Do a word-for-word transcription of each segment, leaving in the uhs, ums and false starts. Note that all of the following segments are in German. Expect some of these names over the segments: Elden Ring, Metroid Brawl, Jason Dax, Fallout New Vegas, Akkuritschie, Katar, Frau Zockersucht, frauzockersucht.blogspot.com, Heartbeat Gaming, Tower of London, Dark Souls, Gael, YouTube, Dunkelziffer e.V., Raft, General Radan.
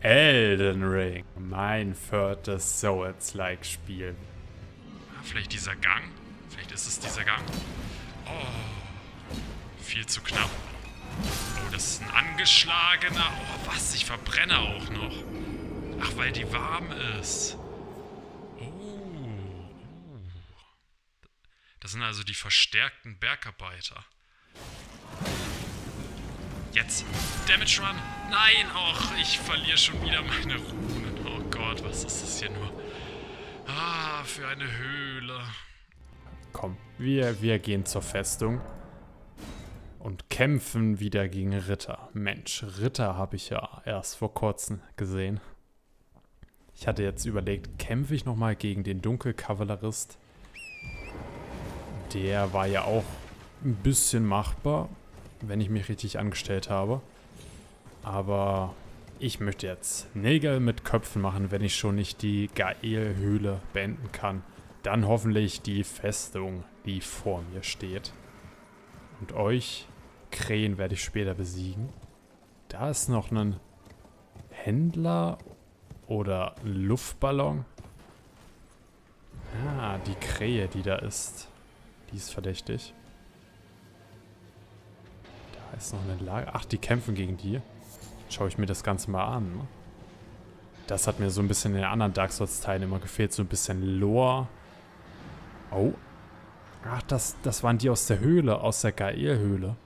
Elden Ring. Mein viertes Souls-like-Spiel. Vielleicht dieser Gang? Vielleicht ist es dieser Gang. Oh, viel zu knapp. Oh, das ist ein angeschlagener. Oh, was? Ich verbrenne auch noch. Ach, weil die warm ist. Oh. Das sind also die verstärkten Bergarbeiter. Jetzt. Damage Run. Nein, och, ich verliere schon wieder meine Runen. Oh Gott, was ist das hier nur? Ah, für eine Höhle. Komm, wir, wir gehen zur Festung. Und kämpfen wieder gegen Ritter. Mensch, Ritter habe ich ja erst vor kurzem gesehen. Ich hatte jetzt überlegt, kämpfe ich nochmal gegen den Dunkelkavallerist? Der war ja auch ein bisschen machbar, wenn ich mich richtig angestellt habe. Aber ich möchte jetzt Nägel mit Köpfen machen, wenn ich schon nicht die Gael-Höhle beenden kann. Dann hoffentlich die Festung, die vor mir steht. Und euch, Krähen, werde ich später besiegen. Da ist noch ein Händler oder ein Luftballon. Ah, die Krähe, die da ist. Die ist verdächtig. Da ist noch eine Lager. Ach, die kämpfen gegen die. Schaue ich mir das Ganze mal an. Ne? Das hat mir so ein bisschen in den anderen Dark Souls-Teilen immer gefehlt. So ein bisschen Lore. Oh. Ach, das, das waren die aus der Höhle. Aus der Gael-Höhle.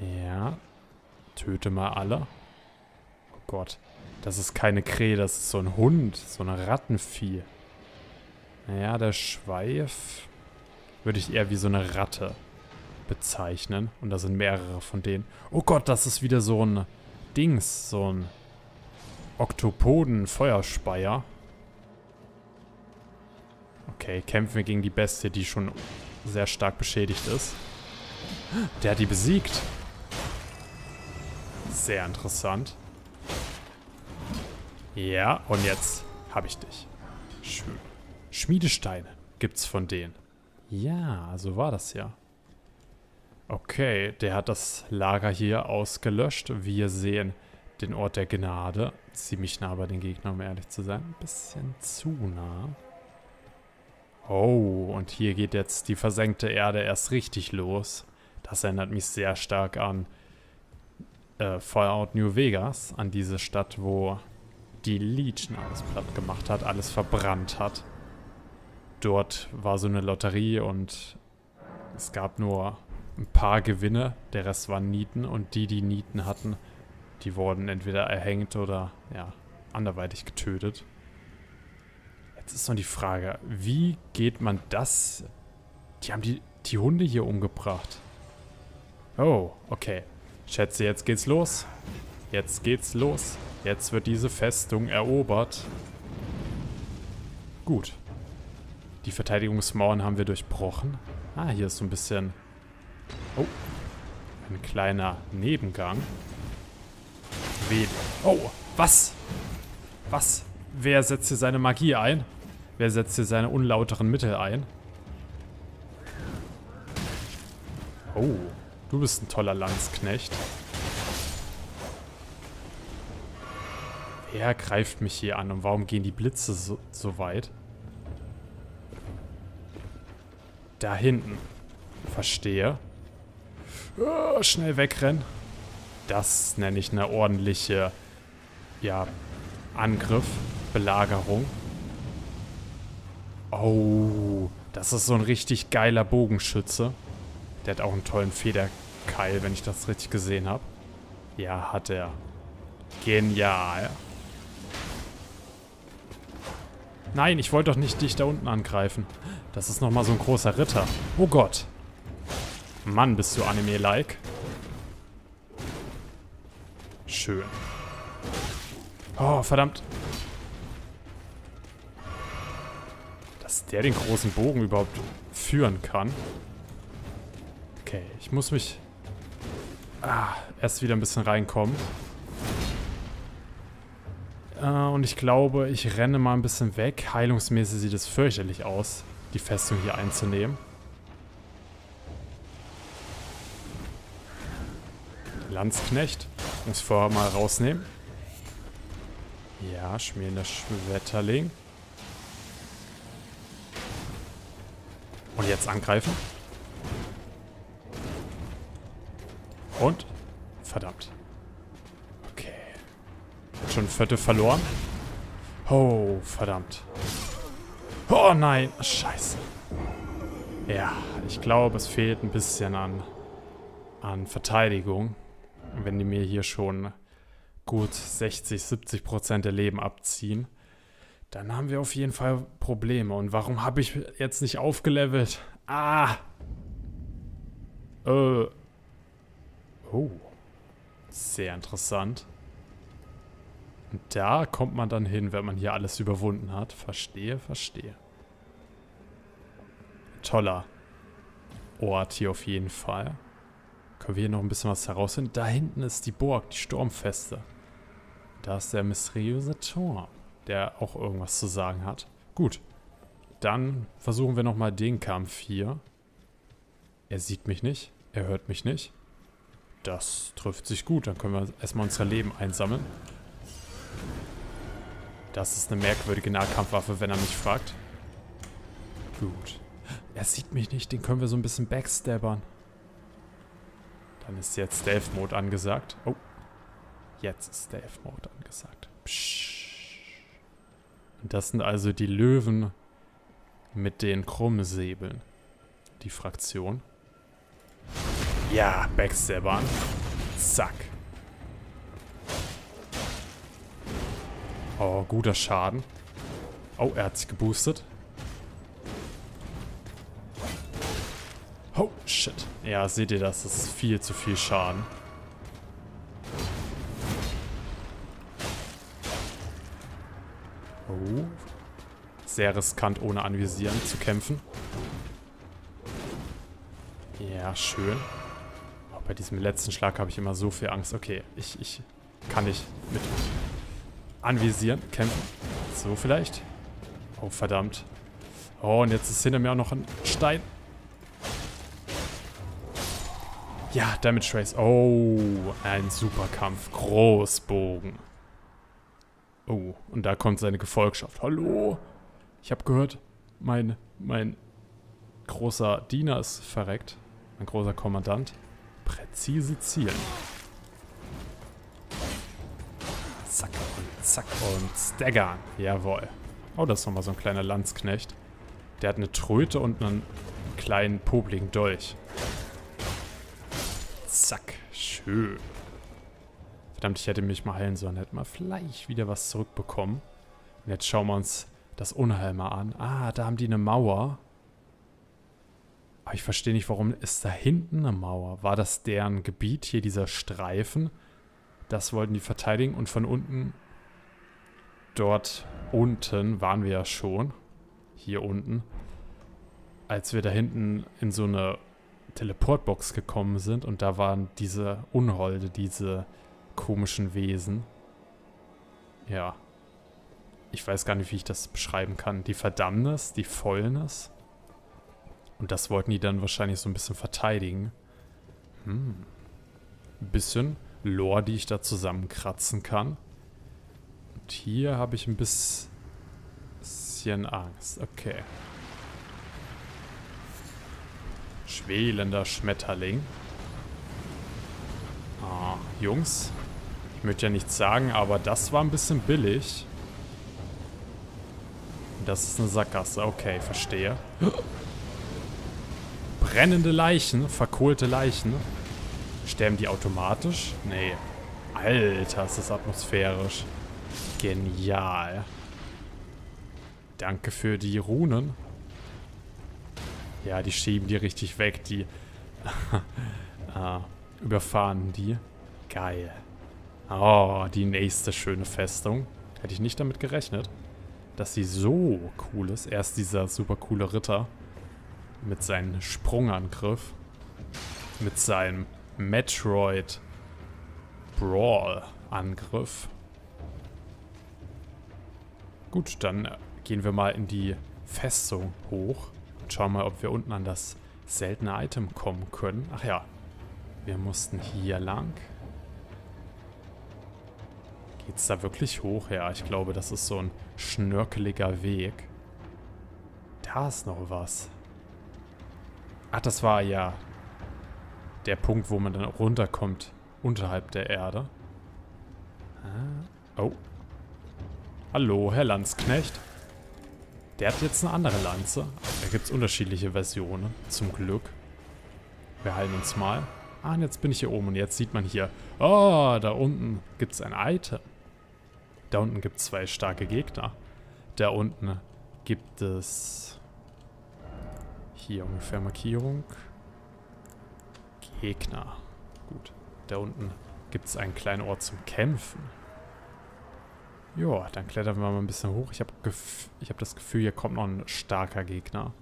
Ja. Töte mal alle. Oh Gott. Das ist keine Krähe. Das ist so ein Hund. So ein Rattenvieh. Naja, der Schweif würde ich eher wie so eine Ratte bezeichnen. Und da sind mehrere von denen. Oh Gott, das ist wieder so ein Dings. So ein Oktopoden-Feuerspeier. Okay, kämpfen wir gegen die Bestie, die schon sehr stark beschädigt ist. Der hat die besiegt. Sehr interessant. Ja, und jetzt habe ich dich. Schön. Schmiedesteine gibt's von denen. Ja, so war das ja. Okay, der hat das Lager hier ausgelöscht. Wir sehen den Ort der Gnade. Ziemlich nah bei den Gegnern, um ehrlich zu sein. Ein bisschen zu nah. Oh, und hier geht jetzt die versenkte Erde erst richtig los. Das erinnert mich sehr stark an äh, Fallout New Vegas. An diese Stadt, wo die Legion alles platt gemacht hat, alles verbrannt hat. Dort war so eine Lotterie und es gab nur ein paar Gewinne. Der Rest waren Nieten und die, die Nieten hatten, die wurden entweder erhängt oder ja, anderweitig getötet. Jetzt ist noch die Frage, wie geht man das? Die haben die, die Hunde hier umgebracht. Oh, okay. Schätze, jetzt geht's los. Jetzt geht's los. Jetzt wird diese Festung erobert. Gut. Die Verteidigungsmauern haben wir durchbrochen. Ah, hier ist so ein bisschen... Oh. Ein kleiner Nebengang. Wen? Oh, was? Was? Wer setzt hier seine Magie ein? Wer setzt hier seine unlauteren Mittel ein? Oh, du bist ein toller Landsknecht. Wer greift mich hier an und warum gehen die Blitze so, so weit? Da hinten. Verstehe. Oh, schnell wegrennen. Das nenne ich eine ordentliche, ja, Angriff, Belagerung. Oh, das ist so ein richtig geiler Bogenschütze. Der hat auch einen tollen Federkeil, wenn ich das richtig gesehen habe. Ja, hat er. Genial. Nein, ich wollte doch nicht dich da unten angreifen. Das ist nochmal so ein großer Ritter. Oh Gott. Mann, bist du Anime-like. Schön. Oh, verdammt. Dass der den großen Bogen überhaupt führen kann. Okay, ich muss mich... Ah, erst wieder ein bisschen reinkommen. Äh, und ich glaube, ich renne mal ein bisschen weg. Heilungsmäßig sieht es fürchterlich aus, die Festung hier einzunehmen. Landsknecht. Muss vorher mal rausnehmen. Ja, schmieren das Schmetterling. Und jetzt angreifen. Und? Verdammt. Okay. Hat schon Viertel verloren. Oh, verdammt. Oh nein, scheiße. Ja, ich glaube, es fehlt ein bisschen an, an Verteidigung. Wenn die mir hier schon gut sechzig, siebzig Prozent der Leben abziehen, dann haben wir auf jeden Fall Probleme. Und warum habe ich jetzt nicht aufgelevelt? Ah! Äh. Oh. Sehr interessant. Und da kommt man dann hin, wenn man hier alles überwunden hat. Verstehe, verstehe. Toller Ort hier auf jeden Fall. Können wir hier noch ein bisschen was herausfinden? Da hinten ist die Burg, die Sturmfeste. Da ist der mysteriöse Turm, der auch irgendwas zu sagen hat. Gut, dann versuchen wir nochmal den Kampf hier. Er sieht mich nicht, er hört mich nicht. Das trifft sich gut, dann können wir erstmal unser Leben einsammeln. Das ist eine merkwürdige Nahkampfwaffe, wenn er mich fragt. Gut. Er sieht mich nicht, den können wir so ein bisschen backstabbern. Dann ist jetzt Stealth-Mode angesagt. Oh. Jetzt ist Stealth-Mode angesagt. Psch. Und das sind also die Löwen mit den krummen Säbeln. Die Fraktion. Ja, backstabbern. Zack. Oh, guter Schaden. Oh, er hat sich geboostet. Oh, shit. Ja, seht ihr das? Das ist viel zu viel Schaden. Oh. Sehr riskant, ohne Anvisieren zu kämpfen. Ja, schön. Oh, bei diesem letzten Schlag habe ich immer so viel Angst. Okay, ich, ich kann nicht mit Anvisieren kämpfen. So vielleicht. Oh, verdammt. Oh, und jetzt ist hinter mir auch noch ein Stein. Ja, Damage Trace. Oh, ein super Kampf. Großbogen. Oh, und da kommt seine Gefolgschaft. Hallo? Ich habe gehört, mein, mein großer Diener ist verreckt. Mein großer Kommandant. Präzise zielen. Zack und zack und staggern. Jawohl. Oh, das ist nochmal so ein kleiner Landsknecht. Der hat eine Tröte und einen kleinen popligen Dolch. Zack. Schön. Verdammt, ich hätte mich mal heilen sollen. Hätten wir vielleicht wieder was zurückbekommen. Und jetzt schauen wir uns das Unheil mal an. Ah, da haben die eine Mauer. Aber ich verstehe nicht, warum ist da hinten eine Mauer? War das deren Gebiet? Hier dieser Streifen. Das wollten die verteidigen. Und von unten, dort unten waren wir ja schon. Hier unten. Als wir da hinten in so eine Teleportbox gekommen sind und da waren diese Unholde, diese komischen Wesen. Ja. Ich weiß gar nicht, wie ich das beschreiben kann. Die Verdammnis, die Fäulnis. Und das wollten die dann wahrscheinlich so ein bisschen verteidigen. Hm. Ein bisschen Lore, die ich da zusammenkratzen kann. Und hier habe ich ein bisschen Angst. Okay. Schwelender Schmetterling. Ah, Jungs. Ich möchte ja nichts sagen, aber das war ein bisschen billig. Das ist eine Sackgasse. Okay, verstehe. Brennende Leichen, verkohlte Leichen. Sterben die automatisch? Nee. Alter, ist das atmosphärisch. Genial. Danke für die Runen. Ja, die schieben die richtig weg, die ah, überfahren die. Geil. Oh, die nächste schöne Festung. Hätte ich nicht damit gerechnet, dass sie so cool ist. Erst dieser super coole Ritter mit seinem Sprungangriff, mit seinem Metroid Brawl Angriff. Gut, dann gehen wir mal in die Festung hoch. Schauen wir mal, ob wir unten an das seltene Item kommen können. Ach ja, wir mussten hier lang. Geht's da wirklich hoch? Ja, ich glaube, das ist so ein schnörkeliger Weg. Da ist noch was. Ach, das war ja der Punkt, wo man dann runterkommt, unterhalb der Erde. Oh. Hallo, Herr Landsknecht. Der hat jetzt eine andere Lanze. Da gibt es unterschiedliche Versionen, zum Glück. Wir heilen uns mal. Ah, und jetzt bin ich hier oben und jetzt sieht man hier, oh, da unten gibt es ein Item. Da unten gibt es zwei starke Gegner. Da unten gibt es hier ungefähr Markierung. Gegner. Gut. Da unten gibt es einen kleinen Ort zum Kämpfen. Ja, dann klettern wir mal ein bisschen hoch. Ich habe ich hab das Gefühl, hier kommt noch ein starker Gegner.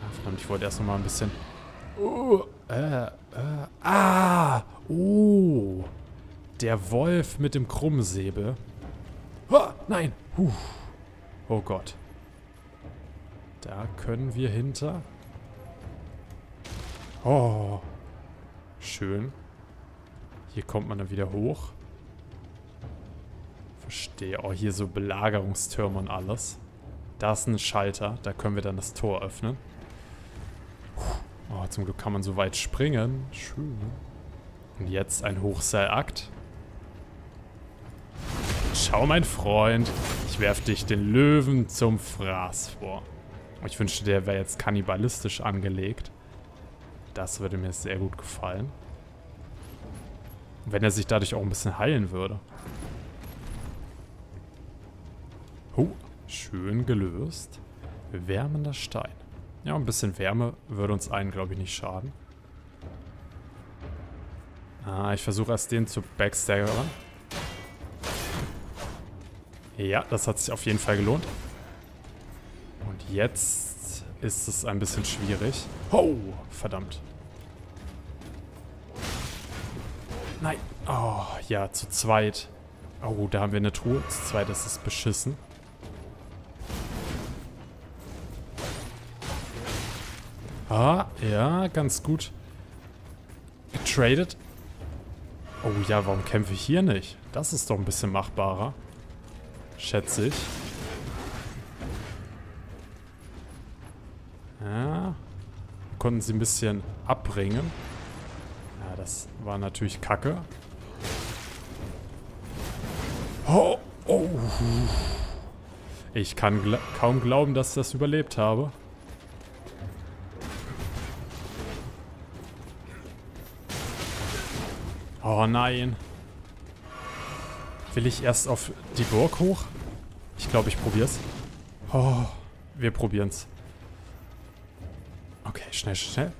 Ah, verdammt, ich wollte erst noch mal ein bisschen... Uh, äh, äh, ah! Oh! Der Wolf mit dem krummen Säbel. Oh, nein! Huh. Oh Gott. Da können wir hinter. Oh! Schön. Hier kommt man dann wieder hoch. Verstehe. Oh, hier so Belagerungstürme und alles. Da ist ein Schalter. Da können wir dann das Tor öffnen. Oh, zum Glück kann man so weit springen. Schön. Und jetzt ein Hochseilakt. Schau, mein Freund. Ich werfe dich den Löwen zum Fraß vor. Ich wünschte, der wäre jetzt kannibalistisch angelegt. Das würde mir sehr gut gefallen. Wenn er sich dadurch auch ein bisschen heilen würde. Oh, schön gelöst. Wärmender Stein. Ja, ein bisschen Wärme würde uns allen, glaube ich, nicht schaden. Ah, ich versuche erst den zu backstaggern. Ja, das hat sich auf jeden Fall gelohnt. Und jetzt ist es ein bisschen schwierig. Oh, verdammt. Nein. Oh, ja, zu zweit. Oh, da haben wir eine Truhe. Zu zweit ist es beschissen. Ah, ja, ganz gut getradet. Oh ja, warum kämpfe ich hier nicht? Das ist doch ein bisschen machbarer. Schätze ich. Ja. Konnten sie ein bisschen abbringen. Ja, das war natürlich kacke. Oh, oh. Ich kann gl- kaum glauben, dass ich das überlebt habe. Oh nein. Will ich erst auf die Burg hoch? Ich glaube, ich probiere es. Oh, wir probieren es. Okay, schnell, schnell.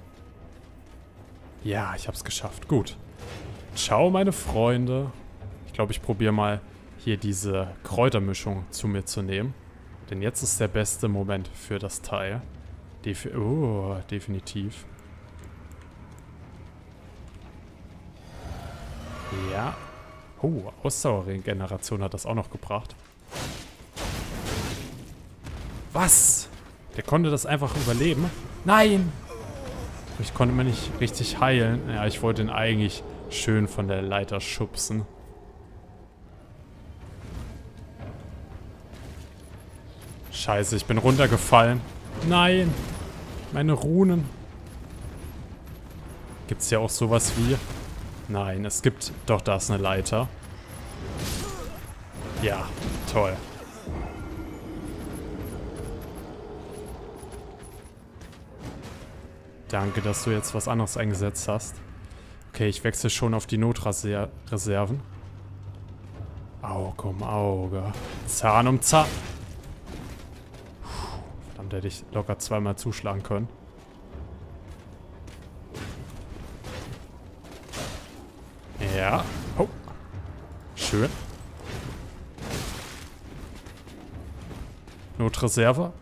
Ja, ich habe es geschafft. Gut. Ciao, meine Freunde. Ich glaube, ich probiere mal hier diese Kräutermischung zu mir zu nehmen. Denn jetzt ist der beste Moment für das Teil. Defi- oh, definitiv. Ja. Oh, Ausdauerregeneration hat das auch noch gebracht. Was? Der konnte das einfach überleben? Nein! Ich konnte mir nicht richtig heilen. Ja, ich wollte ihn eigentlich schön von der Leiter schubsen. Scheiße, ich bin runtergefallen. Nein! Meine Runen. Gibt's ja auch sowas wie... Nein, es gibt doch, da ist eine Leiter. Ja, toll. Danke, dass du jetzt was anderes eingesetzt hast. Okay, ich wechsle schon auf die Notreserven. Auge um Auge. Zahn um Zahn. Verdammt, hätte ich locker zweimal zuschlagen können. Ja. Oh. Schön. Notreserve.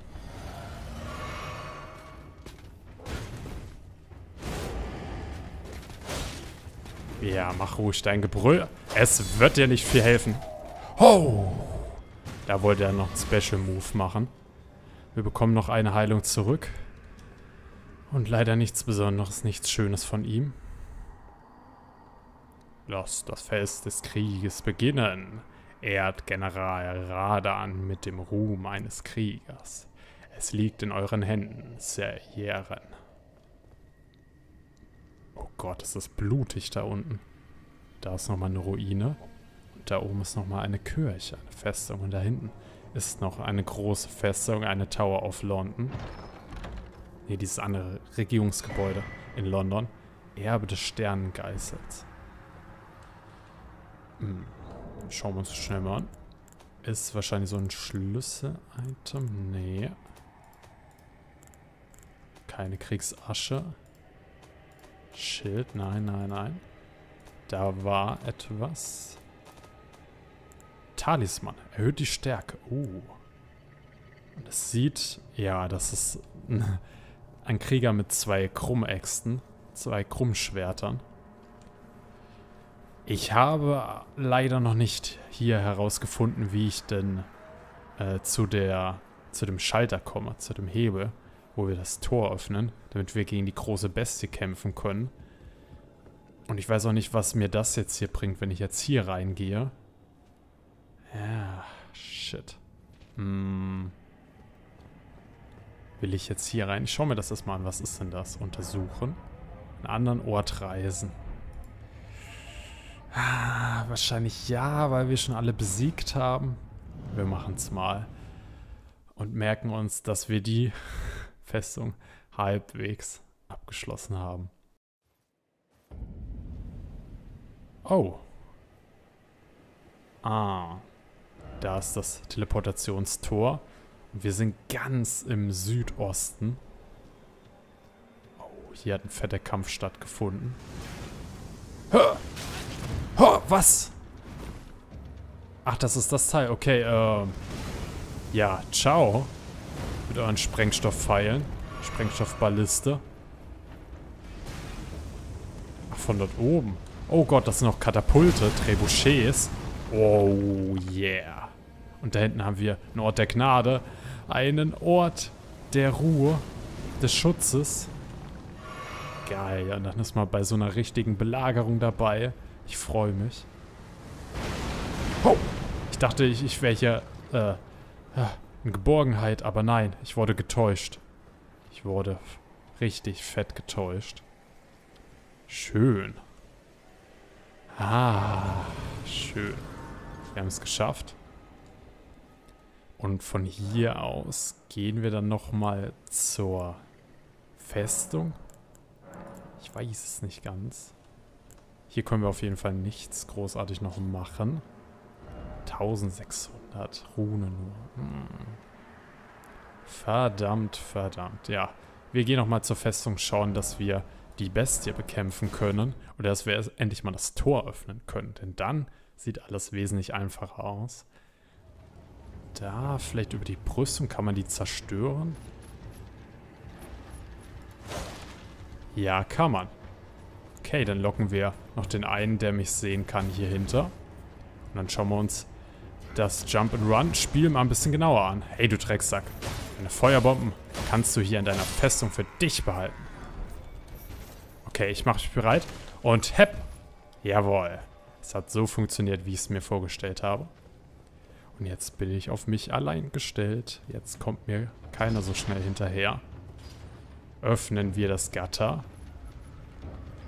Ja, mach ruhig dein Gebrüll. Es wird dir nicht viel helfen. Oh. Da wollte er noch einen Special Move machen. Wir bekommen noch eine Heilung zurück. Und leider nichts Besonderes, nichts Schönes von ihm. Lass das Fest des Krieges beginnen, ehrt General Radan mit dem Ruhm eines Kriegers. Es liegt in euren Händen, Sir Yeren. Oh Gott, ist das blutig da unten. Da ist nochmal eine Ruine. Und da oben ist nochmal eine Kirche, eine Festung. Und da hinten ist noch eine große Festung, eine Tower of London. Ne, dieses andere Regierungsgebäude in London. Erbe des Sternengeistes. Hm. Schauen wir uns schnell mal an. Ist wahrscheinlich so ein Schlüssel-Item. Nee. Keine Kriegsasche. Schild. Nein, nein, nein. Da war etwas. Talisman. Erhöht die Stärke. Uh. Und es sieht... Ja, das ist ein Krieger mit zwei Krummäxten. Zwei Krummschwertern. Ich habe leider noch nicht hier herausgefunden, wie ich denn äh, zu der, zu dem Schalter komme, zu dem Hebel, wo wir das Tor öffnen, damit wir gegen die große Bestie kämpfen können. Und ich weiß auch nicht, was mir das jetzt hier bringt, wenn ich jetzt hier reingehe. Ja, shit. Hm. Will ich jetzt hier rein? Ich schaue mir das erstmal an. Was ist denn das? Untersuchen. Einen anderen Ort reisen. Ah, wahrscheinlich ja, weil wir schon alle besiegt haben. Wir machen es mal. Und merken uns, dass wir die Festung halbwegs abgeschlossen haben. Oh. Ah. Da ist das Teleportationstor. Und wir sind ganz im Südosten. Oh, hier hat ein fetter Kampf stattgefunden. Hör! Oh, was? Ach, das ist das Teil. Okay, ähm. Ja, ciao. Mit euren Sprengstoffpfeilen. Sprengstoffballiste. Ach, von dort oben. Oh Gott, das sind noch Katapulte, Trebuchets. Oh, yeah. Und da hinten haben wir einen Ort der Gnade. Einen Ort der Ruhe. Des Schutzes. Geil. Und dann ist man bei so einer richtigen Belagerung dabei. Ich freue mich. Oh! Ich dachte, ich, ich wäre hier äh, in Geborgenheit, aber nein, ich wurde getäuscht. Ich wurde richtig fett getäuscht. Schön. Ah, schön. Wir haben es geschafft. Und von hier aus gehen wir dann nochmal zur Festung. Ich weiß es nicht ganz. Hier können wir auf jeden Fall nichts großartig noch machen. eintausendsechshundert Runen nur. Hm. Verdammt, verdammt. Ja, wir gehen nochmal zur Festung, schauen, dass wir die Bestie bekämpfen können. Oder dass wir endlich mal das Tor öffnen können. Denn dann sieht alles wesentlich einfacher aus. Da, vielleicht über die Brüstung, kann man die zerstören? Ja, kann man. Okay, dann locken wir noch den einen, der mich sehen kann, hier hinter. Und dann schauen wir uns das Jump-and-Run-Spiel mal ein bisschen genauer an. Hey, du Drecksack. Deine Feuerbomben kannst du hier in deiner Festung für dich behalten. Okay, ich mache mich bereit. Und hepp! Jawohl. Es hat so funktioniert, wie ich es mir vorgestellt habe. Und jetzt bin ich auf mich allein gestellt. Jetzt kommt mir keiner so schnell hinterher. Öffnen wir das Gatter.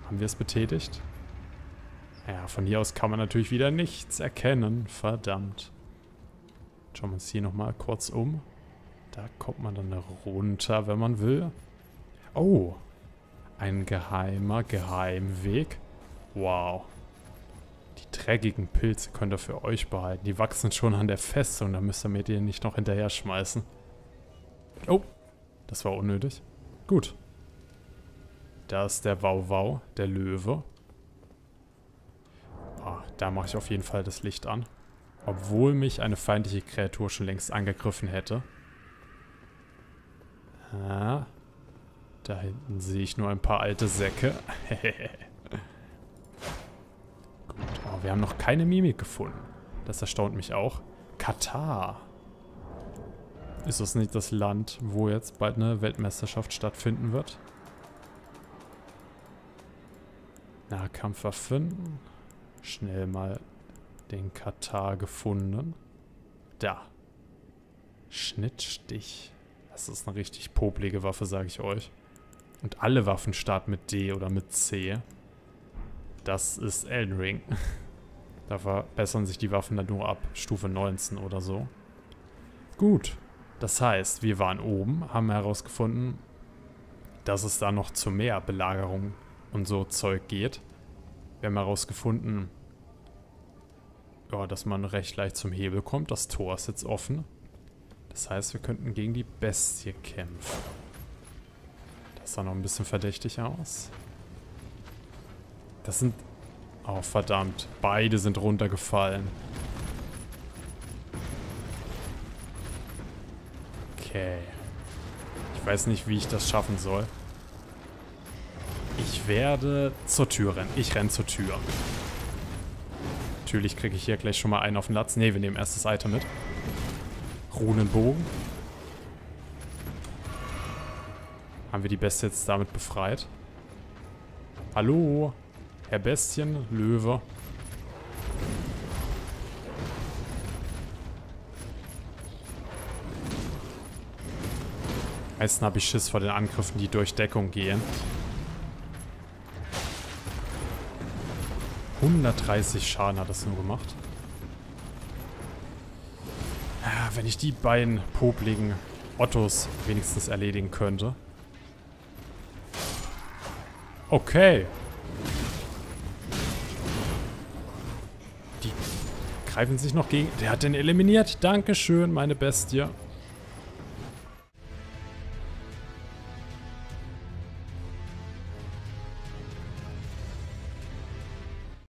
Haben wir es betätigt? Ja, von hier aus kann man natürlich wieder nichts erkennen. Verdammt. Schauen wir uns hier nochmal kurz um. Da kommt man dann runter, wenn man will. Oh, ein geheimer Geheimweg. Wow. Die dreckigen Pilze könnt ihr für euch behalten. Die wachsen schon an der Festung, da müsst ihr mir die nicht noch hinterher schmeißen. Oh, das war unnötig. Gut. Da ist der Wauwau, der Löwe. Ah, da mache ich auf jeden Fall das Licht an. Obwohl mich eine feindliche Kreatur schon längst angegriffen hätte. Ah, da hinten sehe ich nur ein paar alte Säcke. Gut, oh, wir haben noch keine Mimik gefunden. Das erstaunt mich auch. Katar. Ist das nicht das Land, wo jetzt bald eine Weltmeisterschaft stattfinden wird? Nahkampfwaffen. Schnell mal den Katar gefunden. Da. Schnittstich. Das ist eine richtig poplige Waffe, sage ich euch. Und alle Waffen starten mit D oder mit C. Das ist Elden Ring. Da verbessern sich die Waffen dann nur ab Stufe neunzehn oder so. Gut. Das heißt, wir waren oben, haben herausgefunden, dass es da noch zu mehr Belagerung und so Zeug geht. Wir haben herausgefunden, ja, dass man recht leicht zum Hebel kommt. Das Tor ist jetzt offen. Das heißt, wir könnten gegen die Bestie kämpfen. Das sah noch ein bisschen verdächtig aus. Das sind... Oh, verdammt. Beide sind runtergefallen. Okay. Ich weiß nicht, wie ich das schaffen soll. Ich werde zur Tür rennen. Ich renne zur Tür. Natürlich kriege ich hier gleich schon mal einen auf den Latz. Ne, wir nehmen erst das Item mit. Runenbogen. Haben wir die Bestie jetzt damit befreit? Hallo? Herr Bestien, Löwe. Meistens habe ich Schiss vor den Angriffen, die durch Deckung gehen. hundertdreißig Schaden hat das nur gemacht. Ja, wenn ich die beiden popligen Ottos wenigstens erledigen könnte. Okay. Die greifen sich noch gegen... Der hat den eliminiert. Dankeschön, meine Bestie.